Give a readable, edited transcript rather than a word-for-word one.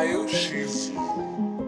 Ioshizuu.